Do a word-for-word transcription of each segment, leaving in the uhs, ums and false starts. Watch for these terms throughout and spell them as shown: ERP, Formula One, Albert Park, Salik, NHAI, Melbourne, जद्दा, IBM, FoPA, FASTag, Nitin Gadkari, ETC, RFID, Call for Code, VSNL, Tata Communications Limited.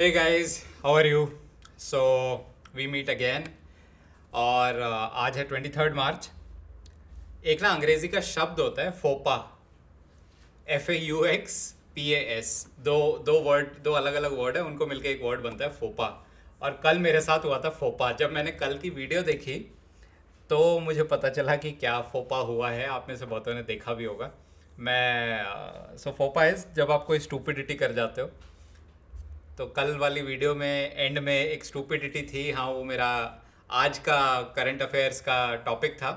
Hey guys, how are you? So we meet again. और आज है तेईस मार्च. एक ना अंग्रेजी का शब्द होता है फोपा, F A U X P A S. दो दो वर्ड दो अलग अलग वर्ड है, उनको मिलके एक वर्ड बनता है फोपा. और कल मेरे साथ हुआ था फोपा. जब मैंने कल की वीडियो देखी तो मुझे पता चला कि क्या फोपा हुआ है. आप में से बहुतों ने देखा भी होगा. मैं सो फोपा इज़ जब आप कोई स्टूपिडिटी कर जाते हो. तो कल वाली वीडियो में एंड में एक स्टूपिडिटी थी. हाँ, वो मेरा आज का करंट अफेयर्स का टॉपिक था,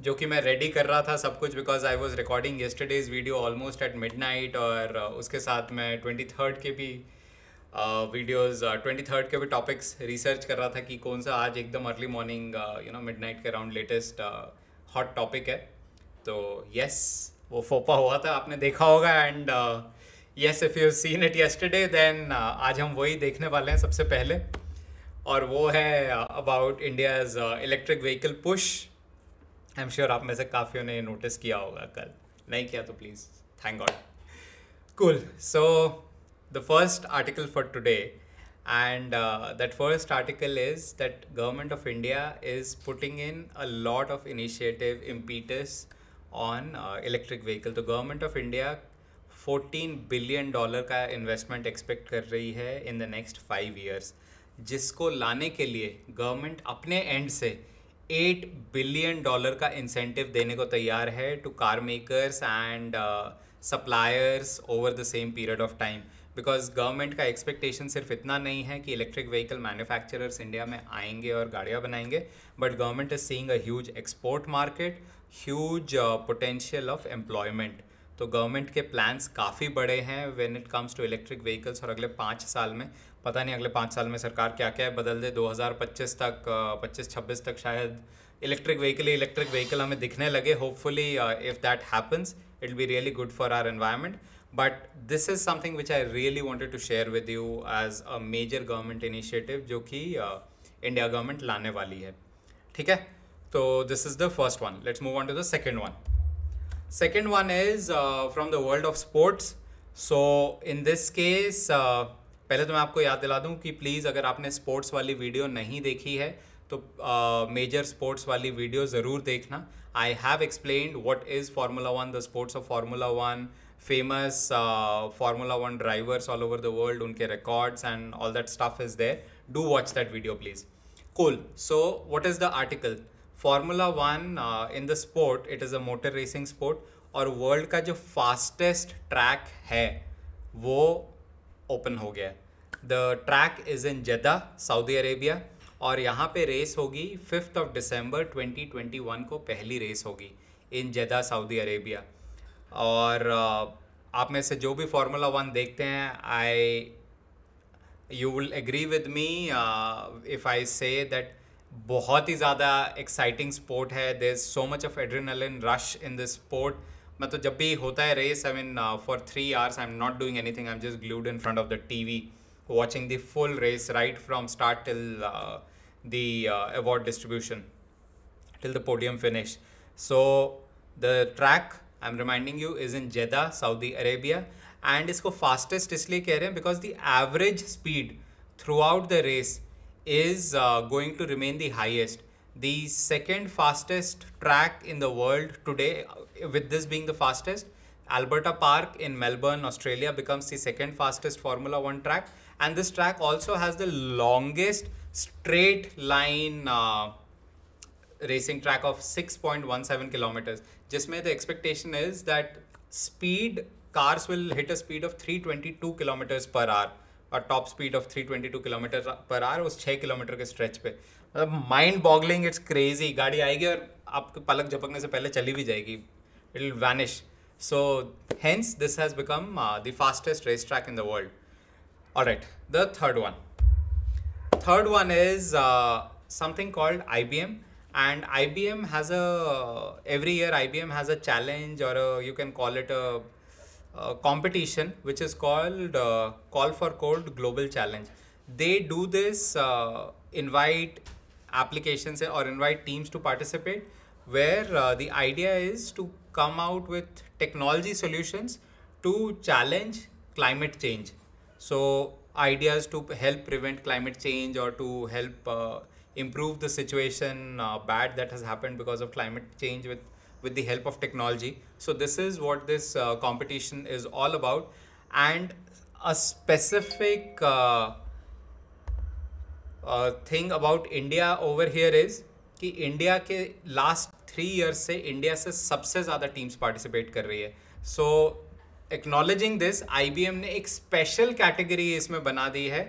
जो कि मैं रेडी कर रहा था सब कुछ, because I was recording yesterday's video almost at midnight. और उसके साथ मैं ट्वेंटी थर्ड के भी वीडियोज़ ट्वेंटी थर्ड के भी टॉपिक्स रिसर्च कर रहा था कि कौन सा आज एकदम early morning, you know, midnight के अराउंड लेटेस्ट हॉट टॉपिक है. तो येस, वो फोपा हुआ था, आपने देखा होगा. And yes, if you seen it yesterday, then आज हम वही देखने वाले हैं सबसे पहले. और वो है about India's electric vehicle push. I am sure आप में से काफ़ियों ने नोटिस किया होगा कल. नहीं किया तो please, thank God. Cool. So the first article for today, and that first article is that government of India is putting in a lot of initiative impetus on electric vehicle. तो government of India चौदह billion dollar का investment expect कर रही है in the next five years, जिसको लाने के लिए गवर्नमेंट अपने एंड से आठ बिलियन डॉलर का इंसेंटिव देने को तैयार है to car makers and suppliers over the same period of time. Because government का एक्सपेक्टेशन सिर्फ इतना नहीं है कि इलेक्ट्रिक व्हीकल मैन्युफैक्चरर्स इंडिया में आएंगे और गाड़ियाँ बनाएंगे, but government is seeing a huge export market, huge potential of employment. तो गवर्नमेंट के प्लान्स काफ़ी बड़े हैं when it comes to electric vehicles. और अगले पाँच साल में, पता नहीं अगले पाँच साल में सरकार क्या क्या है बदल दे. दो हज़ार पच्चीस तक, पच्चीस छब्बीस तक शायद इलेक्ट्रिक व्हीकल इलेक्ट्रिक व्हीकल हमें दिखने लगे. Hopefully if that happens it will be really good for our environment. But this is something which I really wanted to share with you as a major government initiative, जो कि India government लाने वाली है. ठीक है, तो this is the first one. Let's move on to the second one. Second one is uh, from the world of sports. So in this case, uh, पहले तो मैं आपको याद दिला दूं कि प्लीज़ अगर आपने स्पोर्ट्स वाली वीडियो नहीं देखी है तो मेजर uh, स्पोर्ट्स वाली वीडियो ज़रूर देखना. I have explained what is formula one, the sports of formula one, famous formula one drivers all over the world, उनके records and all that stuff is there. Do watch that video please. Cool. So what is the article? Formula one in the sport, it is a motor racing sport. और world का जो fastest track है वो open हो गया. The track is in जद्दा, Saudi Arabia. और यहाँ पे रेस होगी fifth of December twenty twenty one को. पहली रेस होगी इन जद्दा, सऊदी अरेबिया. और uh, आप में से जो भी फार्मूला वन देखते हैं, I you will agree with me if I say that बहुत ही ज़्यादा एक्साइटिंग स्पोर्ट है. There is so much of adrenaline rush in this sport. मैं तो जब भी होता है race, I mean for three hours I am not doing anything, I am just glued in front of the TV watching the full race right from start till the award distribution, till the podium finish. So the track, I am reminding you, is in Jeddah, Saudi Arabia. And इसको fastest इसलिए कह रहे हैं because the average speed throughout the race is uh, going to remain the highest. The second fastest track in the world today, with this being the fastest, Albert Park in Melbourne, Australia becomes the second fastest Formula One track. And this track also has the longest straight line uh, racing track of six point one seven kilometers. Jisme the expectation is that speed, cars will hit a speed of three hundred twenty-two kilometers per hour. और top speed of three twenty two kilometre per hour उस छः kilometre के stretch पे. मतलब mind boggling, it's crazy. गाड़ी आएगी और आपके पलक झपकने से पहले चली भी जाएगी, it will vanish. So hence this has become the fastest race track in the world. Alright, the third one. Third one is something called I B M. And I B M has a, every year I B M has a challenge or a, you can call it a Uh, competition which is called uh, Call for Code Global Challenge. They do this, uh, invite applications or invite teams to participate, where uh, the idea is to come out with technology solutions to challenge climate change. So ideas to help prevent climate change or to help uh, improve the situation uh, bad that has happened because of climate change with, with the help of technology. So this is what this uh, competition is all about. And a specific uh, uh, thing about India over here is कि India के last three years से India से सबसे ज़्यादा teams participate कर रही है. सो acknowledging this IBM ने एक स्पेशल कैटेगरी इसमें बना दी है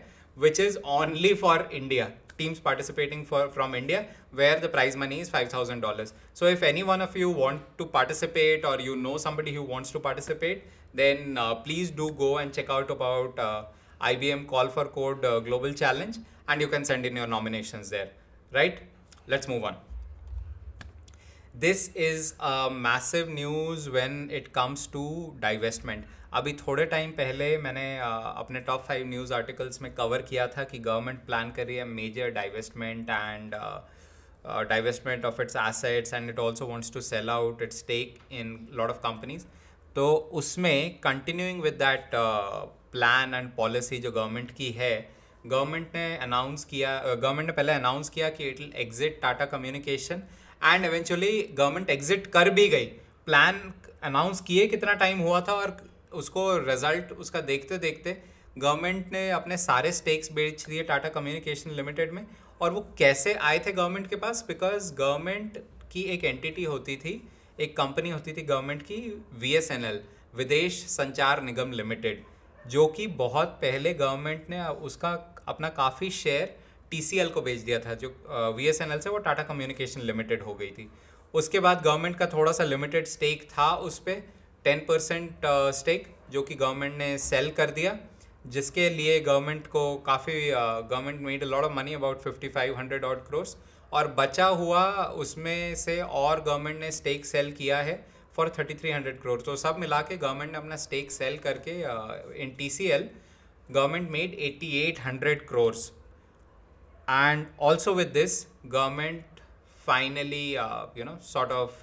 which is only for India, teams participating for from India, where the prize money is five thousand dollars. So if any one of you want to participate और you know somebody who wants to participate, then please do go and check out about IBM call for code global challenge and you can send in your nominations there, right? Let's move on. This is a massive news when it comes to divestment. अभी थोड़े time पहले मैंने अपने top five news articles में cover किया था कि government plan कर रही है major divestment and divestment of its assets and it also wants to sell out its stake in lot of companies. तो उसमें continuing with that plan and policy जो गवर्नमेंट की है, गवर्नमेंट ने अनाउंस किया गवर्नमेंट ने पहले अनाउंस किया कि it will exit Tata communication and eventually government exit कर भी गई. प्लान अनाउंस किए कितना टाइम हुआ था और उसको रिजल्ट उसका देखते देखते गवर्नमेंट ने अपने सारे स्टेक्स बेच दिए टाटा कम्युनिकेशन लिमिटेड में. और वो कैसे आए थे गवर्नमेंट के पास? बिकॉज गवर्नमेंट की एक एंटिटी होती थी, एक कंपनी होती थी गवर्नमेंट की, वी एस एन एल विदेश संचार निगम लिमिटेड, जो कि बहुत पहले गवर्नमेंट ने उसका अपना काफ़ी शेयर टीसीएल को बेच दिया था, जो वीएसएनएल से वो टाटा कम्युनिकेशन लिमिटेड हो गई थी. उसके बाद गवर्नमेंट का थोड़ा सा लिमिटेड स्टेक था उस पर, टेन परसेंट स्टेक, जो कि गवर्नमेंट ने सेल कर दिया, जिसके लिए गवर्नमेंट को काफ़ी government made a lot of money, about fifty five hundred odd crores. और बचा हुआ उसमें से और गवर्नमेंट ने स्टेक सेल किया है for thirty three hundred crore. तो सब मिला के गवर्नमेंट ने अपना स्टेक सेल करके in T C L government made eighty eight hundred crore. And also with this government finally you know sort of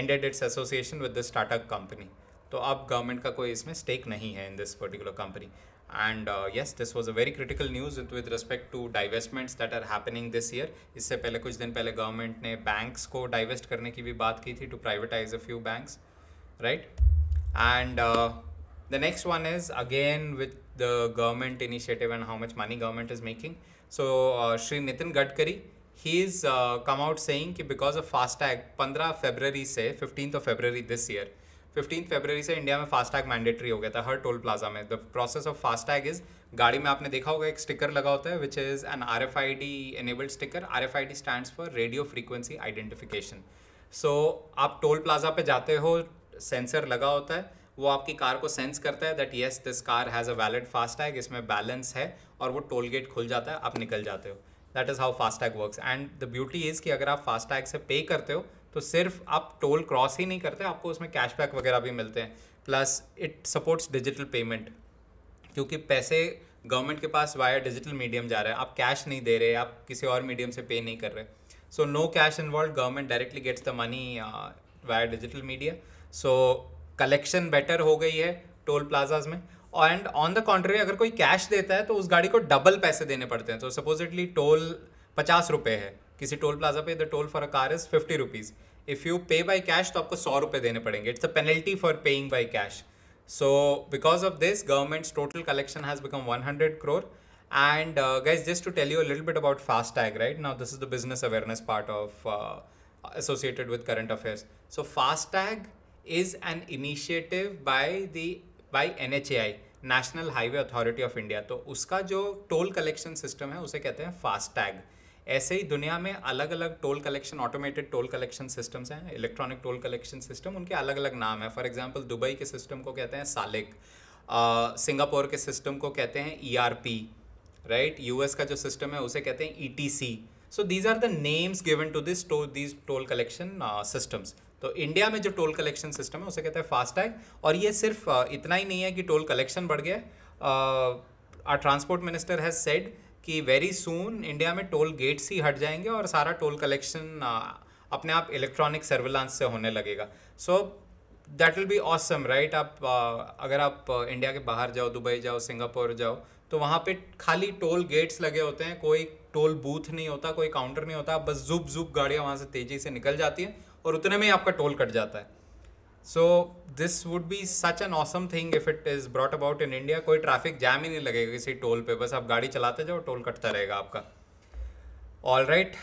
ended its association with this Tata company. तो अब government का कोई इसमें स्टेक नहीं है in this particular company. And yes, this was a very critical news with respect to divestments that are happening this year. इससे पहले कुछ दिन पहले गवर्नमेंट ने बैंक्स को डाइवेस्ट करने की भी बात की थी, to privatize a few banks, right? And the next one is again with the government initiative and how much money government is making. So Shri Nitin Gadkari, he is come out saying कि because of FASTag, पंद्रह February से fifteen of February this year fifteen फरवरी से India में FASTag mandatory हो गया था हर टोल प्लाजा में. The process of FASTag is, गाड़ी में आपने देखा होगा एक स्टिकर लगा होता है which is an R F I D enabled sticker. R F I D stands for radio frequency identification. So आप टोल प्लाजा पे जाते हो, सेंसर लगा होता है, वो आपकी कार को सेंस करता है that yes this car has a valid FASTag, इसमें बैलेंस है, और वो टोल गेट खुल जाता है, आप निकल जाते हो. That is how FASTag works. And the beauty is कि अगर आप फास्टैग से पे करते हो तो सिर्फ आप टोल क्रॉस ही नहीं करते, आपको उसमें कैशबैक वगैरह भी मिलते हैं. Plus it supports digital payment, क्योंकि पैसे गवर्नमेंट के पास वाया डिजिटल मीडियम जा रहा है, आप कैश नहीं दे रहे, आप किसी और मीडियम से पे नहीं कर रहे. So no cash involve, government directly gets the money via digital media. So collection better हो गई है टोल प्लाजाज में. और एंड ऑन द कॉन्ट्री, अगर कोई कैश देता है तो उस गाड़ी को डबल पैसे देने पड़ते हैं. तो सपोजिटली टोल पचास रुपये है किसी टोल प्लाजा पे, the toll for a car is fifty rupees. If you pay by cash तो आपको सौ रुपये देने पड़ेंगे. It's a penalty for paying by cash. So because of this government's total collection has become one hundred crore. And guys, just to tell you a little bit about FASTag right now, this is the business awareness part of associated with current affairs. So FASTag is an initiative by the by N H A I, national highway authority of India. तो उसका जो toll collection system है उसे कहते हैं FASTag. ऐसे ही दुनिया में अलग अलग toll collection, automated toll collection systems हैं, इलेक्ट्रॉनिक टोल कलेक्शन सिस्टम, उनके अलग अलग नाम है. फॉर एग्जांपल दुबई के सिस्टम को कहते हैं सालिक, सिंगापुर के सिस्टम को कहते हैं E R P, right? US का जो सिस्टम है उसे कहते हैं E T C. So these are the names given to this these toll collection systems. तो इंडिया में जो टोल कलेक्शन सिस्टम है उसे कहते हैं फास्टैग. और ये सिर्फ uh, इतना ही नहीं है कि टोल कलेक्शन बढ़ गया, our transport minister has said कि वेरी सून इंडिया में टोल गेट्स ही हट जाएंगे और सारा टोल कलेक्शन अपने आप इलेक्ट्रॉनिक सर्विलांस से होने लगेगा. सो that will be awesome, right? आप uh, अगर आप इंडिया के बाहर जाओ, दुबई जाओ, सिंगापुर जाओ, तो वहाँ पे खाली टोल गेट्स लगे होते हैं, कोई टोल बूथ नहीं होता, कोई काउंटर नहीं होता, बस जुप जुप गाड़ियाँ वहाँ से तेज़ी से निकल जाती हैं और उतने में ही आपका टोल कट जाता है. So this would be such an awesome thing if it is brought about in India. कोई ट्रैफिक जाम ही नहीं लगेगा किसी टोल पे, बस आप गाड़ी चलाते जाओ, टोल कटता रहेगा आपका. ऑल राइट,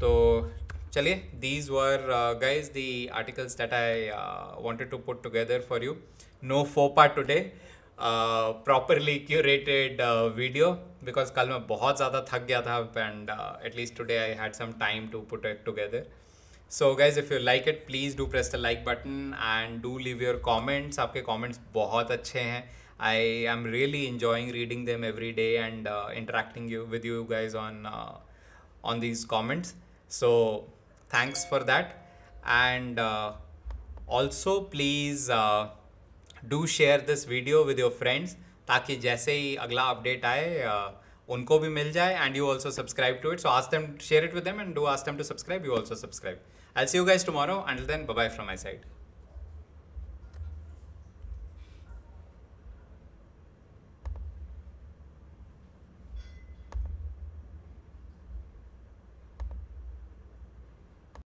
तो चलिए, these were guys the articles that I wanted to put together for you. No फोपा today, properly curated video, because कल मैं बहुत ज़्यादा थक गया था and at least today I had some time to put it together. So guys, if you like it, please do press the like button and do leave your comments. आपके comments बहुत अच्छे हैं. I am really enjoying reading them every day and uh, interacting you with you guys on uh, on these comments. So thanks for that. And uh, also please uh, do share this video with your friends ताकि जैसे ही अगला update आए uh, उनको भी मिल जाए. And you also subscribe to it, so ask them, share it with them and do ask them to subscribe, you also subscribe. I'll see you guys tomorrow. Until then, bye bye from my side.